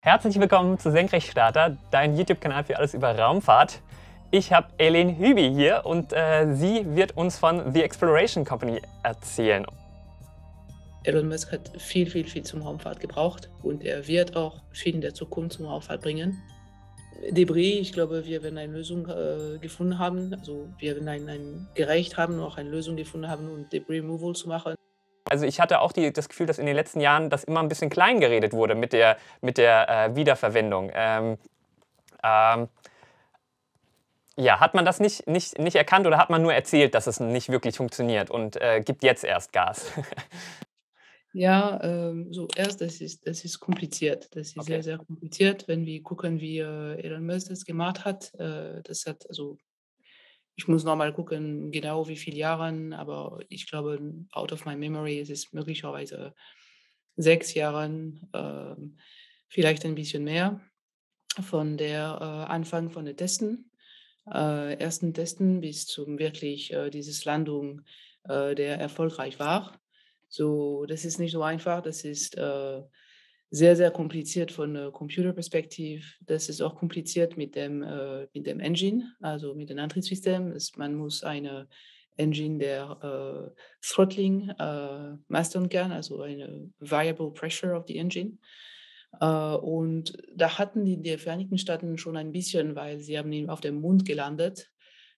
Herzlich willkommen zu Senkrechtstarter, dein YouTube-Kanal für alles über Raumfahrt. Ich habe Hélène Huby hier und sie wird uns von The Exploration Company erzählen. Elon Musk hat viel zum Raumfahrt gebraucht und er wird auch viel in der Zukunft zum Raumfahrt bringen. Debris, ich glaube, wir werden eine Lösung gefunden haben, also wir werden eine Lösung gefunden haben, um Debris Removal zu machen. Also ich hatte auch das Gefühl, dass in den letzten Jahren das immer ein bisschen klein geredet wurde mit der Wiederverwendung. Ja, hat man das nicht erkannt oder hat man nur erzählt, dass es nicht wirklich funktioniert und gibt jetzt erst Gas? Ja, das ist kompliziert. Das ist okay. Sehr, sehr kompliziert, wenn wir gucken, wie Elon Musk das gemacht hat. Ich muss nochmal gucken, genau wie viele Jahre, aber ich glaube, out of my memory, es ist möglicherweise 6 Jahre, vielleicht ein bisschen mehr, von der Anfang von den Testen, ersten Testen bis zum wirklich dieses Landung, der erfolgreich war. So, das ist nicht so einfach, das ist sehr, sehr kompliziert von Computerperspektive. Das ist auch kompliziert mit dem Engine, also mit dem Antriebssystem. Man muss eine Engine, der Throttling mastern kann, also eine Variable Pressure of the Engine. Und da hatten die Vereinigten Staaten schon ein bisschen, weil sie haben ihn auf dem Mond gelandet.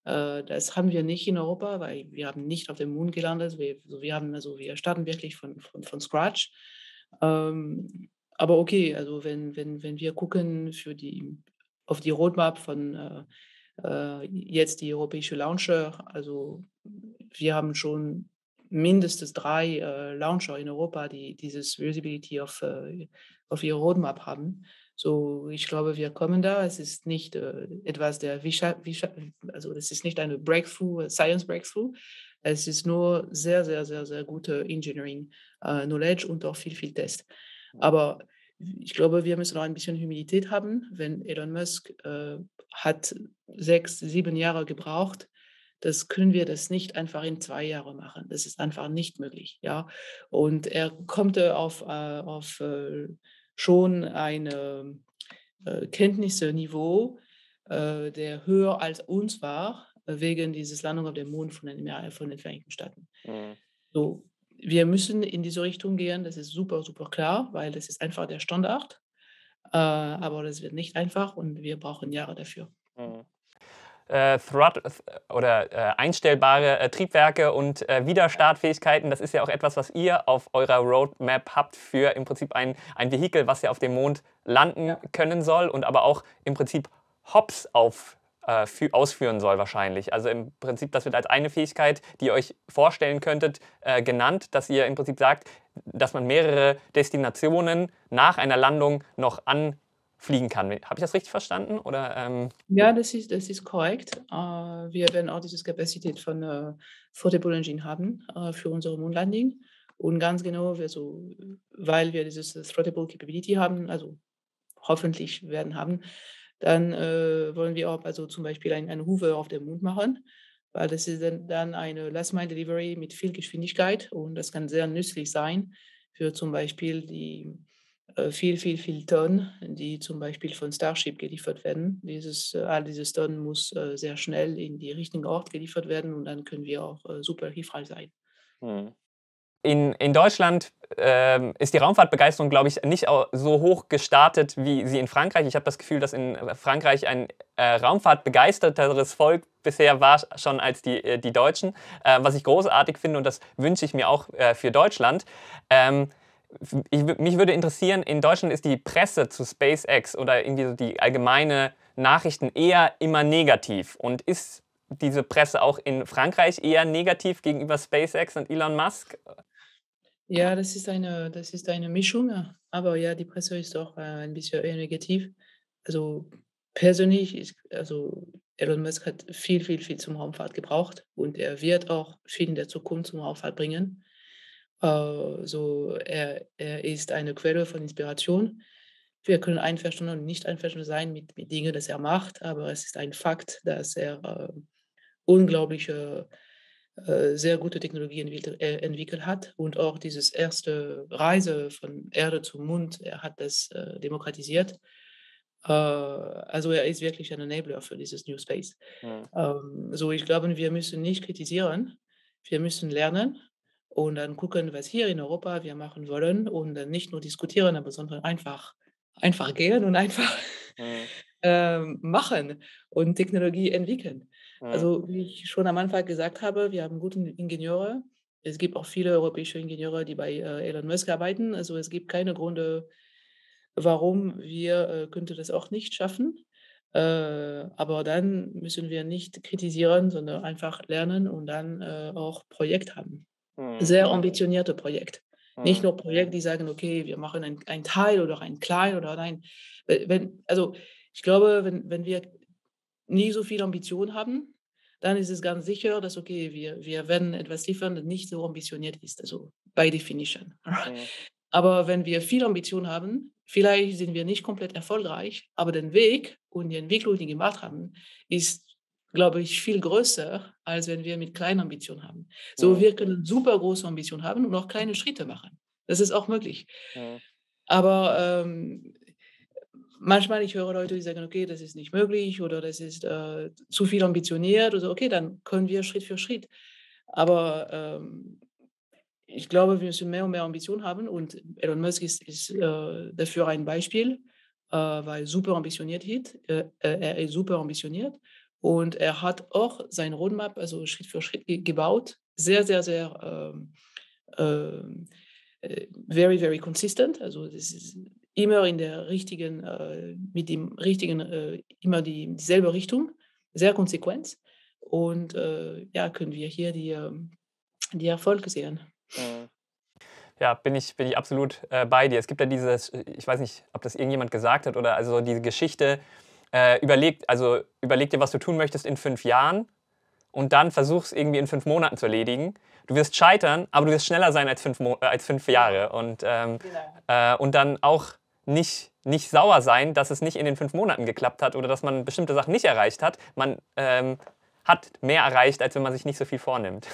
Das haben wir nicht in Europa, weil wir haben nicht auf dem Mond gelandet. Wir starten wirklich von Scratch. Aber okay, also wenn wir gucken auf die Roadmap von jetzt die europäischen Launcher, also wir haben schon mindestens 3 Launcher in Europa, die dieses Visibility auf ihre Roadmap haben. So, ich glaube, wir kommen da. Es ist nicht eine Breakthrough, Science Breakthrough. Es ist nur sehr gute Engineering Knowledge und auch viel Test. Aber ich glaube, wir müssen auch ein bisschen Humilität haben. Wenn Elon Musk hat 6, 7 Jahre gebraucht, das können wir das nicht einfach in 2 Jahren machen. Das ist einfach nicht möglich. Ja? Und er kommt auf schon ein Kenntnisniveau, der höher als uns war, wegen dieses Landung auf dem Mond von den Vereinigten Staaten. Mhm. So, wir müssen in diese Richtung gehen, das ist super klar, weil das ist einfach der Standard, aber das wird nicht einfach und wir brauchen Jahre dafür. Mhm. Einstellbare Triebwerke und wieder Startfähigkeiten, das ist ja auch etwas, was ihr auf eurer Roadmap habt für im Prinzip ein Vehikel, was ja auf dem Mond landen können soll und aber auch im Prinzip Hops ausführen soll wahrscheinlich. Also im Prinzip, das wird als eine Fähigkeit, die ihr euch vorstellen könntet, genannt, dass ihr im Prinzip sagt, dass man mehrere Destinationen nach einer Landung noch anfliegen kann. Habe ich das richtig verstanden? Oder, Ja, das ist korrekt. Wir werden auch diese Kapazität von Portable Engine haben für unsere Mondlanding. Und ganz genau, weil wir dieses Throttable Capability haben, also hoffentlich haben, dann wollen wir auch zum Beispiel einen Hover auf dem Mond machen, weil das ist dann eine Last-Mile-Delivery mit viel Geschwindigkeit und das kann sehr nützlich sein für zum Beispiel die viel Tonnen, die zum Beispiel von Starship geliefert werden. All dieses Tonnen muss sehr schnell in die richtigen Ort geliefert werden und dann können wir auch super hilfreich sein. Hm. In Deutschland ist die Raumfahrtbegeisterung, glaube ich, nicht so hoch gestartet wie sie in Frankreich. Ich habe das Gefühl, dass in Frankreich ein raumfahrtbegeisterteres Volk bisher war, schon als die Deutschen, was ich großartig finde und das wünsche ich mir auch für Deutschland. Mich würde interessieren, in Deutschland ist die Presse zu SpaceX oder irgendwie so die allgemeine Nachrichten eher immer negativ und ist diese Presse auch in Frankreich eher negativ gegenüber SpaceX und Elon Musk? Ja, das ist eine Mischung, aber ja, die Presse ist auch ein bisschen eher negativ. Also persönlich Elon Musk hat viel zum Raumfahrt gebraucht und er wird auch viel in der Zukunft zum Raumfahrt bringen. Er ist eine Quelle von Inspiration. Wir können einverstanden und nicht einverstanden sein mit Dingen, die er macht, aber es ist ein Fakt, dass er unglaubliche sehr gute Technologie entwickelt hat und auch dieses erste Reise von Erde zum Mond, er hat das demokratisiert. Also er ist wirklich ein Enabler für dieses New Space. Ja. So, ich glaube, wir müssen nicht kritisieren, wir müssen lernen und dann gucken, was hier in Europa wir machen wollen und dann nicht nur diskutieren, aber sondern einfach gehen und einfach machen und Technologie entwickeln. Also wie ich schon am Anfang gesagt habe, wir haben gute Ingenieure. Es gibt auch viele europäische Ingenieure, die bei Elon Musk arbeiten. Also es gibt keine Gründe, warum wir könnte das auch nicht schaffen. Aber dann müssen wir nicht kritisieren, sondern einfach lernen und dann auch Projekt haben. Sehr ambitionierte Projekte. Nicht nur Projekte, die sagen, okay, wir machen ein Teil oder ein Klein oder ein... Also ich glaube, wenn wir nie so viel Ambition haben, dann ist es ganz sicher, dass okay, wir werden etwas liefern, das nicht so ambitioniert ist, also by definition. Ja. Aber wenn wir viel Ambition haben, vielleicht sind wir nicht komplett erfolgreich, aber den Weg und die Entwicklung, die wir gemacht haben, ist, glaube ich, viel größer, als wenn wir mit kleinen Ambitionen haben. So, wir können super große Ambitionen haben und auch kleine Schritte machen. Das ist auch möglich. Ja. Aber manchmal, ich höre Leute, die sagen, okay, das ist nicht möglich oder das ist zu viel ambitioniert. Also, okay, dann können wir Schritt für Schritt. Aber ich glaube, wir müssen mehr und mehr Ambition haben. Und Elon Musk ist dafür ein Beispiel, weil er ist super ambitioniert. Und er hat auch sein Roadmap, also Schritt für Schritt gebaut. Sehr, sehr, sehr, very, very consistent. Also das ist... immer in der richtigen, immer dieselbe Richtung, sehr konsequent. Und können wir hier die Erfolge sehen. Ja, bin ich absolut bei dir. Es gibt ja dieses, ich weiß nicht, ob das irgendjemand gesagt hat, oder also diese Geschichte, überleg dir, was du tun möchtest in 5 Jahren und dann versuch es irgendwie in 5 Monaten zu erledigen. Du wirst scheitern, aber du wirst schneller sein als 5 Jahre. Und, und dann auch nicht sauer sein, dass es nicht in den 5 Monaten geklappt hat oder dass man bestimmte Sachen nicht erreicht hat. Man hat mehr erreicht, als wenn man sich nicht so viel vornimmt.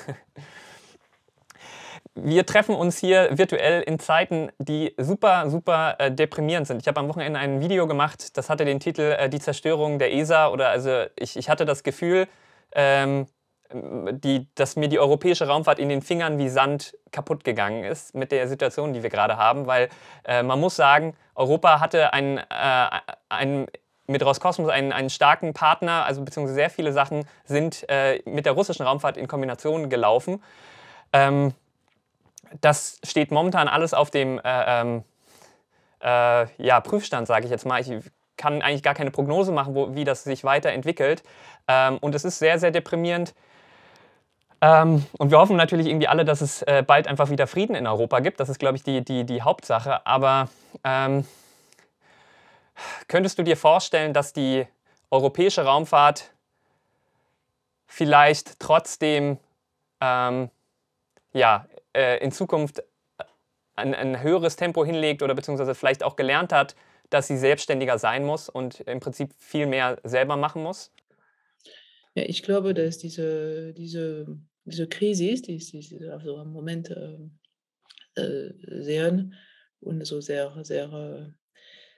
Wir treffen uns hier virtuell in Zeiten, die super, super deprimierend sind. Ich habe am Wochenende ein Video gemacht, das hatte den Titel Die Zerstörung der ESA. Oder also ich hatte das Gefühl, dass mir die europäische Raumfahrt in den Fingern wie Sand kaputt gegangen ist mit der Situation, die wir gerade haben, weil man muss sagen, Europa hatte mit Roskosmos einen starken Partner, also beziehungsweise sehr viele Sachen sind mit der russischen Raumfahrt in Kombination gelaufen. Das steht momentan alles auf dem Prüfstand, sage ich jetzt mal. Ich kann eigentlich gar keine Prognose machen, wie das sich weiterentwickelt. Und es ist sehr, sehr deprimierend. Und wir hoffen natürlich irgendwie alle, dass es bald einfach wieder Frieden in Europa gibt. Das ist, glaube ich, die Hauptsache. Aber könntest du dir vorstellen, dass die europäische Raumfahrt vielleicht trotzdem in Zukunft ein höheres Tempo hinlegt oder beziehungsweise vielleicht auch gelernt hat, dass sie selbstständiger sein muss und im Prinzip viel mehr selber machen muss? Ja, ich glaube, dass diese Krise ist, die also im Moment sehen und so sehr, sehr,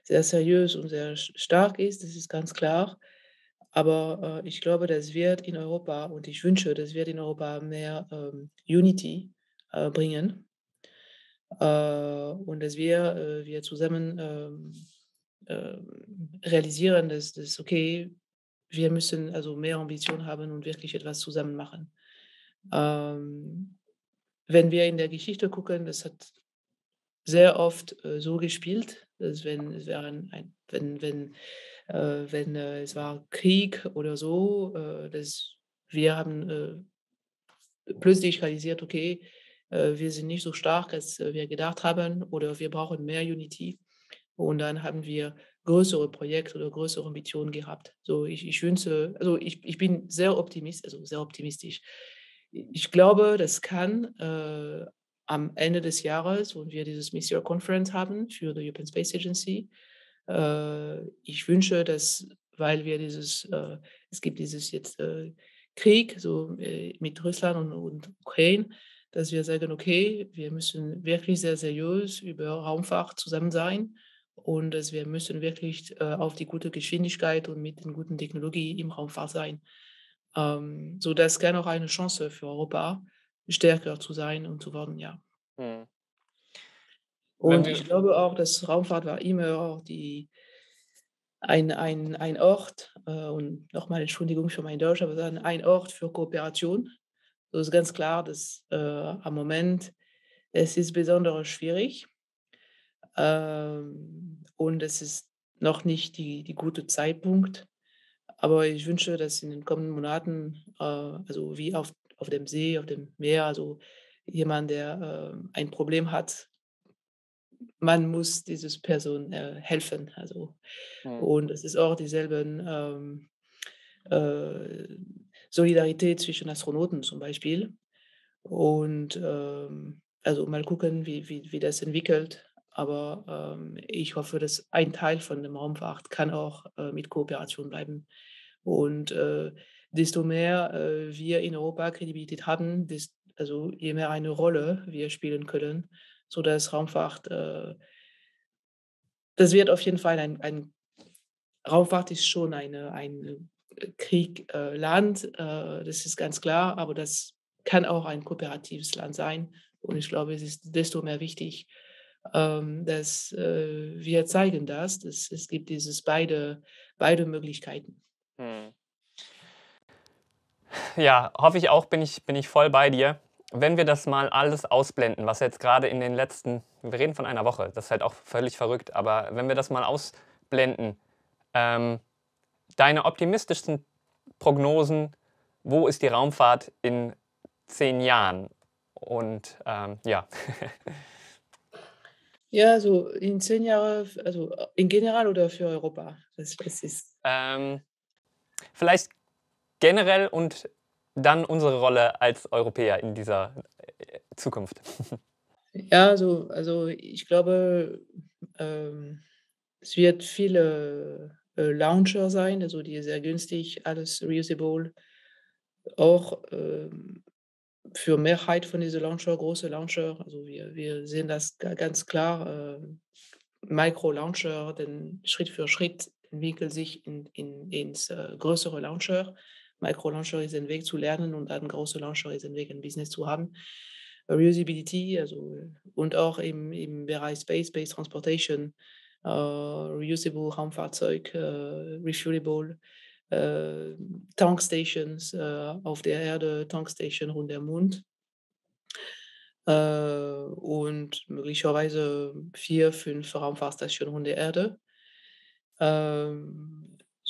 sehr seriös und sehr stark ist, das ist ganz klar. Aber ich glaube, das wird in Europa, und ich wünsche, das wird in Europa mehr Unity bringen. Und dass wir zusammen realisieren, dass das okay, wir müssen also mehr Ambition haben und wirklich etwas zusammen machen. Wenn wir in der Geschichte gucken, das hat sehr oft so gespielt, dass wenn es war Krieg oder so, dass wir haben plötzlich realisiert, okay, wir sind nicht so stark, als wir gedacht haben, oder wir brauchen mehr Unity. Und dann haben wir größere Projekte oder größere Ambitionen gehabt. So, ich wünsche, also ich bin sehr optimistisch. Ich glaube, das kann am Ende des Jahres, wenn wir dieses Missio Conference haben für die European Space Agency, ich wünsche, dass, weil wir es gibt dieses jetzt Krieg, so mit Russland und Ukraine, dass wir sagen, okay, wir müssen wirklich sehr seriös über Raumfahrt zusammen sein und dass wir müssen wirklich auf die gute Geschwindigkeit und mit den guten Technologien im Raumfahrt sein. So, das kann auch eine Chance für Europa, stärker zu sein und zu werden, ja. Hm. Und ich glaube auch, dass Raumfahrt war immer auch ein Ort, und nochmal Entschuldigung für mein Deutsch, aber ein Ort für Kooperation. So ist ganz klar, dass am Moment es ist besonders schwierig und es ist noch nicht die gute Zeitpunkt. Aber ich wünsche, dass in den kommenden Monaten, also wie auf dem See, auf dem Meer, also jemand, der ein Problem hat, man muss dieser Person helfen. Also. Mhm. Und es ist auch dieselben Solidarität zwischen Astronauten zum Beispiel. Und also mal gucken, wie das entwickelt. Aber ich hoffe, dass ein Teil von der Raumfahrt kann auch mit Kooperation bleiben. Und desto mehr wir in Europa Kredibilität haben, also je mehr eine Rolle wir spielen können, sodass Raumfahrt, das wird auf jeden Fall Raumfahrt ist schon ein Kriegland, das ist ganz klar, aber das kann auch ein kooperatives Land sein. Und ich glaube, es ist desto mehr wichtig, dass wir zeigen, dass es gibt beide Möglichkeiten. Hm. Ja, hoffe ich auch, bin ich voll bei dir. Wenn wir das mal alles ausblenden, was jetzt gerade in den letzten, wir reden von einer Woche, das ist halt auch völlig verrückt, aber wenn wir das mal ausblenden, deine optimistischsten Prognosen, wo ist die Raumfahrt in 10 Jahren? Und ja. Ja, also in 10 Jahren, also in general oder für Europa? Das ist vielleicht generell und dann unsere Rolle als Europäer in dieser Zukunft. Ja, also ich glaube, es wird viele Launcher sein, also die sehr günstig, alles reusable. Auch für Mehrheit von diesen Launcher, große Launcher, also wir sehen das ganz klar, Micro-Launcher, denn Schritt für Schritt entwickelt sich ins größere Launcher. Micro-Launcher ist ein Weg zu lernen und dann große Launcher ist ein Weg, ein Business zu haben. Reusability, also und auch im Bereich Space-Based Transportation, reusable Raumfahrzeug, refuelable, Tankstations auf der Erde, Tankstation rund der Mond und möglicherweise 4, 5 Raumfahrtstationen rund der Erde.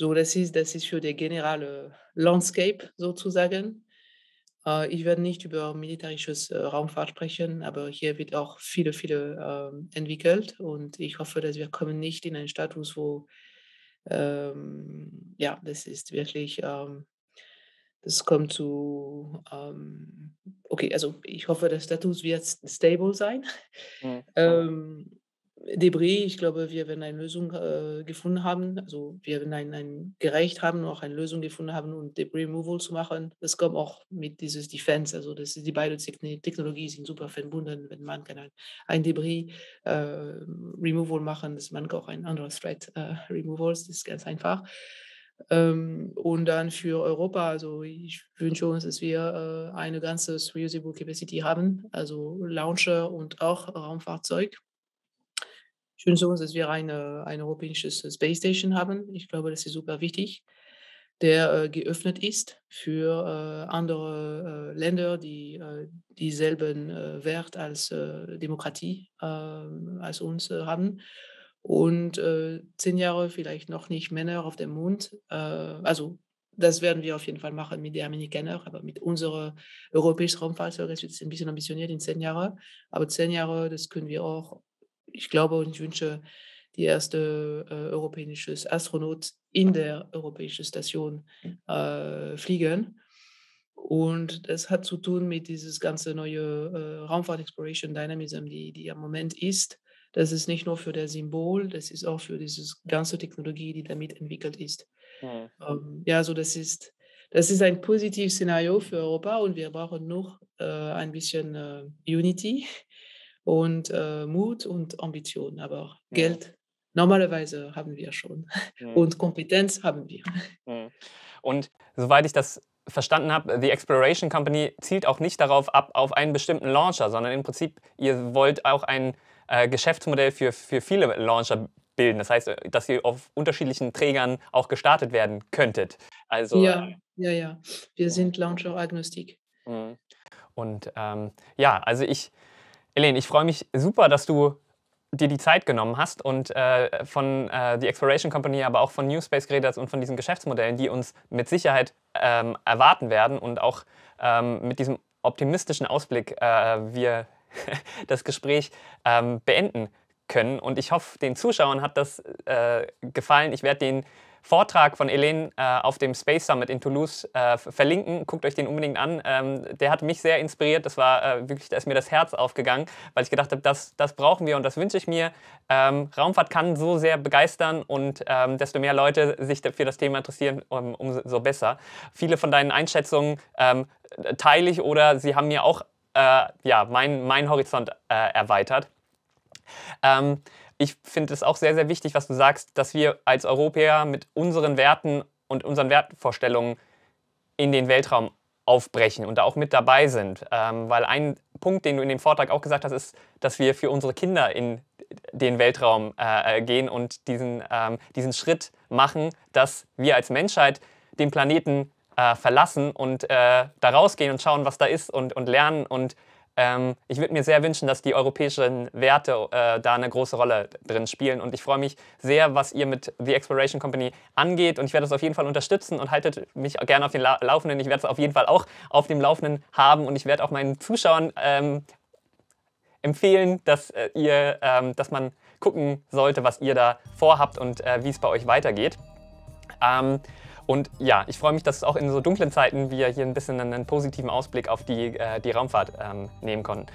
So, das ist für die generelle Landscape sozusagen. Ich werde nicht über militärisches Raumfahrt sprechen, aber hier wird auch viele entwickelt und ich hoffe, dass wir kommen nicht in einen Status, wo ja, das ist wirklich, das kommt zu, okay, also ich hoffe, der Status wird stable sein. Ja. Debris, ich glaube, wir werden eine Lösung gefunden haben, also wir werden eine Lösung gefunden haben, um Debris Removal zu machen. Das kommt auch mit dieses Defense, also das ist, die beiden Technologien sind super verbunden, wenn man kann ein Debris Removal machen, dass man auch ein anderes Threat Removal, das ist ganz einfach. Und dann für Europa, also ich wünsche uns, dass wir eine ganze reusable Capacity haben, also Launcher und auch Raumfahrzeug. Ich wünsche uns, dass wir eine europäische Space Station haben. Ich glaube, das ist super wichtig, der geöffnet ist für andere Länder, die dieselben Wert als Demokratie als uns haben. Und 10 Jahre vielleicht noch nicht Männer auf dem Mond. Also das werden wir auf jeden Fall machen mit den Amerikanern, aber mit unserer europäischen Raumfahrzeug wird es ein bisschen ambitioniert in 10 Jahren. Aber 10 Jahre, das können wir auch. Ich glaube und ich wünsche die erste europäische Astronaut in der europäischen Station fliegen. Und das hat zu tun mit dieses ganze neue Raumfahrt Exploration Dynamism, die am Moment ist. Das ist nicht nur für das Symbol, das ist auch für diese ganze Technologie, die damit entwickelt ist. Ja, so das ist Das ist ein positives Szenario für Europa und wir brauchen noch ein bisschen Unity und Mut und Ambition. Aber ja. Geld normalerweise haben wir schon und Kompetenz haben wir. Und soweit ich das verstanden habe, The Exploration Company zielt auch nicht darauf ab, auf einen bestimmten Launcher, sondern im Prinzip, ihr wollt auch ein Geschäftsmodell für viele Launcher bilden. Das heißt, dass ihr auf unterschiedlichen Trägern auch gestartet werden könntet. Also, ja. Wir sind Launcher-agnostik. Und also Hélène, ich freue mich super, dass du dir die Zeit genommen hast und von The Exploration Company, aber auch von New Space geredet hast und von diesen Geschäftsmodellen, die uns mit Sicherheit erwarten werden und auch mit diesem optimistischen Ausblick wir das Gespräch beenden können. Und ich hoffe, den Zuschauern hat das gefallen. Ich werde den Vortrag von Hélène auf dem Space Summit in Toulouse verlinken. Guckt euch den unbedingt an. Der hat mich sehr inspiriert. Das war wirklich, da ist mir das Herz aufgegangen, weil ich gedacht habe, das brauchen wir und das wünsche ich mir. Raumfahrt kann so sehr begeistern und desto mehr Leute sich für das Thema interessieren, umso besser. Viele von deinen Einschätzungen teile ich oder sie haben mir auch meinen Horizont erweitert. Ich finde es auch sehr, sehr wichtig, was du sagst, dass wir als Europäer mit unseren Werten und unseren Wertvorstellungen in den Weltraum aufbrechen und da auch mit dabei sind. Weil ein Punkt, den du in dem Vortrag auch gesagt hast, ist, dass wir für unsere Kinder in den Weltraum gehen und diesen Schritt machen, dass wir als Menschheit den Planeten verlassen und da rausgehen und schauen, was da ist und lernen und ich würde mir sehr wünschen, dass die europäischen Werte da eine große Rolle drin spielen und ich freue mich sehr, was ihr mit The Exploration Company angeht und ich werde das auf jeden Fall unterstützen und haltet mich gerne auf den Laufenden. Ich werde es auf jeden Fall auch auf dem Laufenden haben und ich werde auch meinen Zuschauern empfehlen, dass man gucken sollte, was ihr da vorhabt und wie es bei euch weitergeht. Und ja, ich freue mich, dass auch in so dunklen Zeiten wir hier ein bisschen einen positiven Ausblick auf die Raumfahrt nehmen konnten.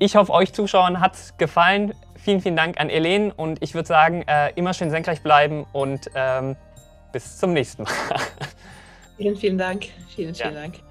Ich hoffe, euch Zuschauern hat es gefallen. Vielen, vielen Dank an Hélène und ich würde sagen, immer schön senkrecht bleiben und bis zum nächsten Mal. Vielen, vielen Dank. Vielen, vielen Dank.